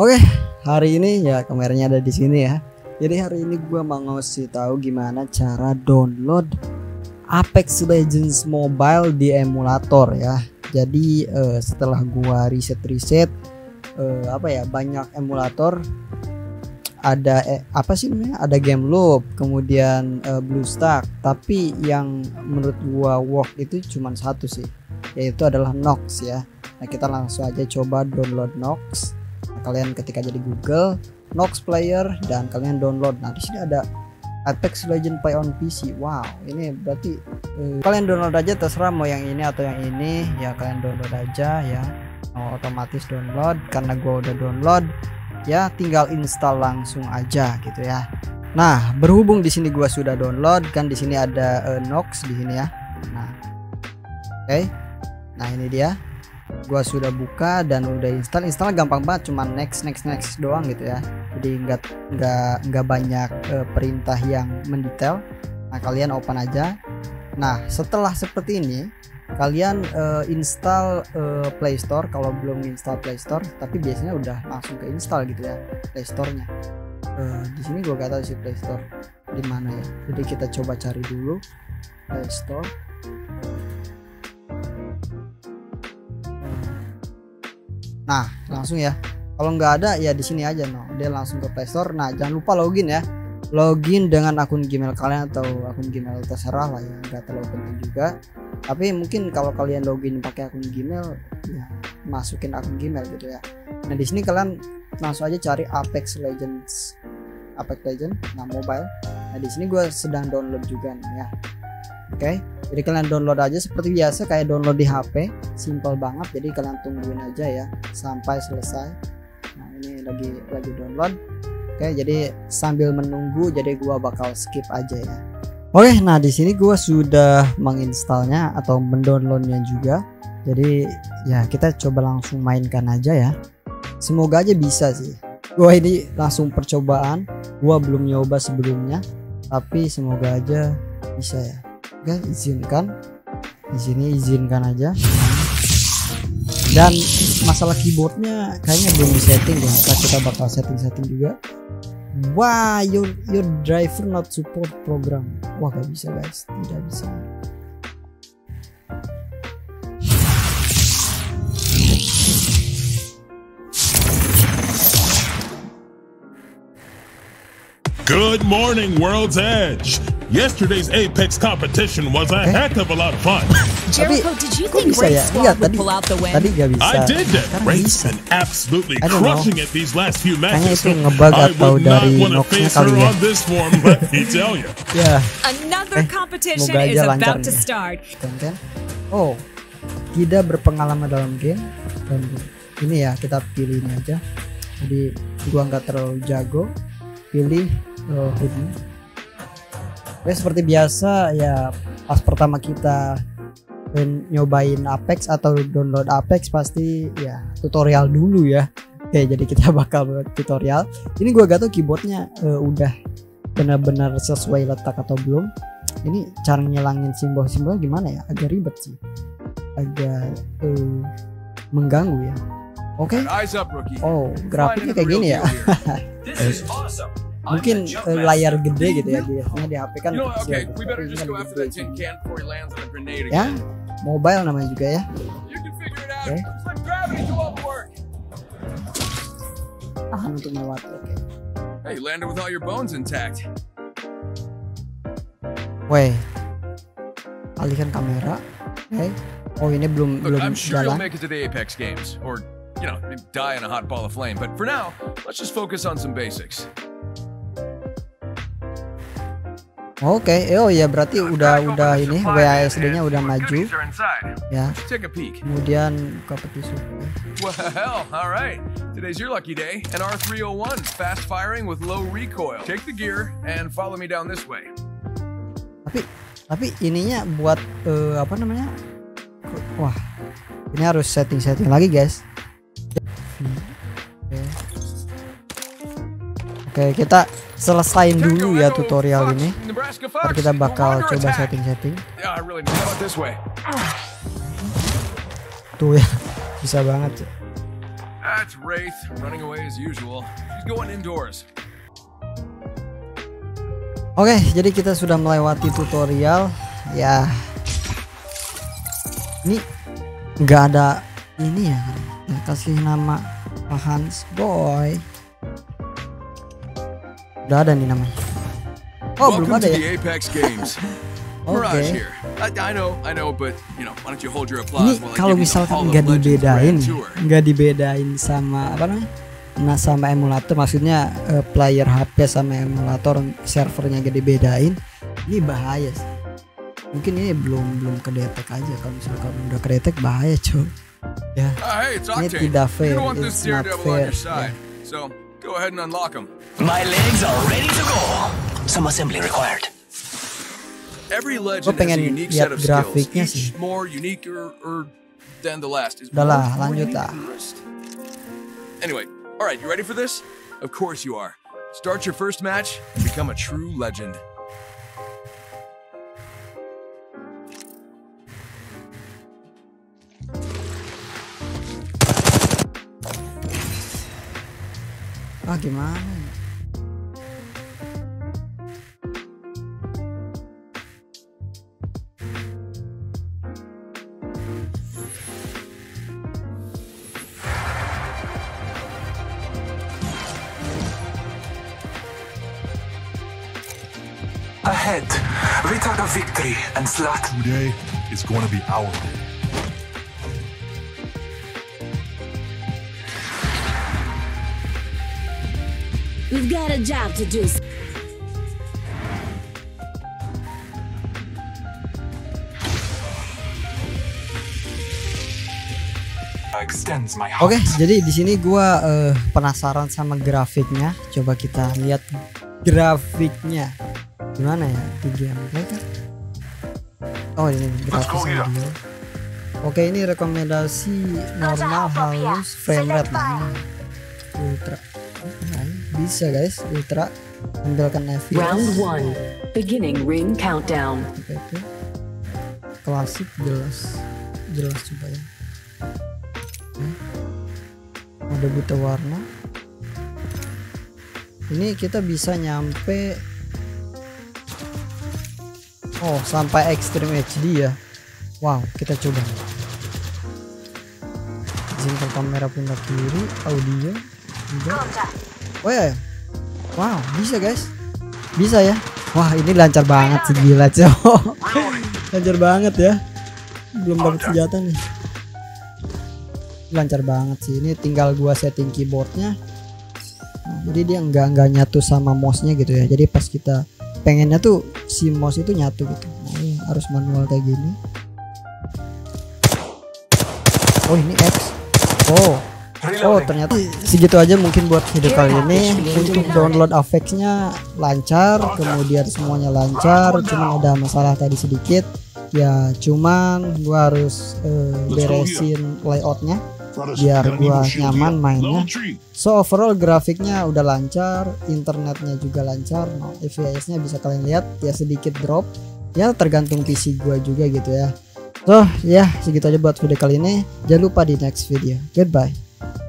Oke, hari ini ya kameranya ada di sini ya. Jadi hari ini gue mau ngasih tahu gimana cara download Apex Legends Mobile di emulator ya. Jadi setelah gue riset-riset banyak emulator, ada ada Game Loop, kemudian BlueStacks, tapi yang menurut gue work itu cuma satu sih, yaitu adalah Nox ya. Nah, kita langsung aja coba download Nox. Kalian ketika jadi Google Nox Player dan kalian download. Nah, di sini ada Apex Legends Play on PC. Wow, ini berarti kalian download aja, terserah mau yang ini atau yang ini ya, kalian download aja ya. Mau otomatis download, karena gua udah download ya, tinggal install langsung aja gitu ya. Nah, berhubung di sini gua sudah download, kan di sini ada Nox di sini ya. Nah, oke. Nah, ini dia. Gua sudah buka dan udah install gampang banget, cuman next doang gitu ya. Jadi nggak banyak perintah yang mendetail. Nah, kalian open aja. Nah, setelah seperti ini kalian install PlayStore kalau belum install PlayStore, tapi biasanya udah langsung ke install gitu ya PlayStorenya. Di sini gua nggak tahu si PlayStore di mana ya, jadi kita coba cari dulu PlayStore. Nah, langsung ya. Kalau nggak ada ya di sini aja, no. Dia langsung ke PlayStore. Nah, jangan lupa login ya. Login dengan akun Gmail kalian atau akun Gmail terserah lah ya, nggak terlalu penting juga. Tapi mungkin kalau kalian login pakai akun Gmail, ya masukin akun Gmail gitu ya. Nah, di sini kalian langsung aja cari Apex Legends, nah mobile. Nah, di sini gue sedang download juga nih ya. Oke, jadi kalian download aja seperti biasa, kayak download di HP, simple banget. Jadi kalian tungguin aja ya sampai selesai. Nah, ini lagi download. Oke, jadi sambil menunggu, jadi gua bakal skip aja ya. Oke, nah di sini gua sudah menginstalnya atau mendownloadnya juga. Jadi ya kita coba langsung mainkan aja ya. Semoga aja bisa sih. Gua ini langsung percobaan. Gua belum nyoba sebelumnya, tapi semoga aja bisa ya. Oke, izinkan. Di sini izinkan aja. Dan masalah keyboardnya kayaknya belum disetting ya. Kita bakal setting juga. Wah, your driver not support program. Wah, gak bisa guys, tidak bisa. Good morning, World's Edge. Yesterday's Apex competition was a heck of a lot of fun. Jericho, did you think Race Squad would pull out the win? I did that. Race and absolutely crushing it these last few matches. I would not want to face her on this form, let me tell you. Yeah. Another competition is about to start. Oh, tidak berpengalaman dalam game. Ini ya kita pilih ini aja. Jadi gua nggak terlalu jago. Pilih hoodie. Oke, seperti biasa ya, pas pertama kita nyobain Apex atau download Apex pasti ya tutorial dulu ya. Oke, jadi kita bakal buat tutorial. Ini gua gak tau keyboardnya udah benar-benar sesuai letak atau belum. Ini cara ngilangin simbol-simbol gimana ya, agak ribet sih, agak mengganggu ya. Oke. Oh, grafiknya kayak gini ya. Mungkin layar gede gitu ya, biasanya di HP kan kecil. Ya, mobile namanya juga ya. Oke. Tahan untuk melewati. Oke. Weh, alihkan kamera. Oke. Oh, ini belum jalan. Oke, oh ya berarti udah ini WASD-nya udah maju ya. Kemudian kompetisi. Well, all right. Today's your lucky day. An R-301 fast firing with low recoil. Take the gear and follow me down this way. Tapi ininya buat apa namanya? Wah, ini harus setting lagi guys. Oke, kita selesain dulu ya tutorial ini. Ntar kita bakal coba setting-setting. Tuh ya, bisa banget. That's Wraith, running away as usual. She's going indoors. Oke, jadi kita sudah melewati tutorial. Ya, ini nggak ada ini ya. Kita kasih nama FhanzBoi. Udah ada nih namanya. Oh, welcome belum ada ya. Oke. Ini kalau misalkan nggak dibedain sama apa namanya? Nah, sama emulator, maksudnya player HP sama emulator servernya gak dibedain, ini bahaya sih. Mungkin ini belum kedetek aja. Kalau misalkan udah kedetek bahaya cuy. Ya. Hey, ini tidak fair. It's not fair. Yeah. So, go ahead and unlock them. My legs are ready to go. Some assembly required. Every legend has a unique set of skills, each more unique than the last. Udah lah, lanjut lah. Anyway, all right, you ready for this? Of course you are. Start your first match and become a true legend. Ah, gimana? Ahead, we talk of victory and slot. Today is going to be our day. We've got a job to do. Oke, jadi di sini gua penasaran sama grafiknya. Coba kita lihat grafiknya. Gimana ya di game kan? Oh ini grafisnya. Oke, ini rekomendasi normal halus frame rate nah. Ultra. Nah, bisa guys, ultra tampilkan FPS. Round 1 beginning ring countdown. Oke. Klasik jelas coba ya. Mode buta warna. Ini kita bisa nyampe sampai Extreme HD ya. Wow, kita coba. Jingkel kamera pundak kiri, audio. Wow, bisa guys. Bisa ya. Wah, ini lancar banget sih, gila cowo. Lancar banget ya. Belum dapat senjata nih. Lancar banget sih. Ini tinggal gua setting keyboardnya. Nah, jadi dia nggak nyatu sama mouse-nya gitu ya. Jadi pas kita pengennya tuh si mouse itu nyatu gitu. Nah, ini harus manual kayak gini. Oh ini X. Oh ternyata segitu aja mungkin buat video kali ini. Untuk download Apex-nya lancar, kemudian semuanya lancar. Cuma ada masalah tadi sedikit. Ya cuman gua harus beresin layoutnya biar gua nyaman mainnya. So overall grafiknya udah lancar, internetnya juga lancar. Nah, FPS-nya bisa kalian lihat ya sedikit drop. Ya tergantung PC gua juga gitu ya. So ya segitu aja buat video kali ini. Jangan lupa di next video. Goodbye.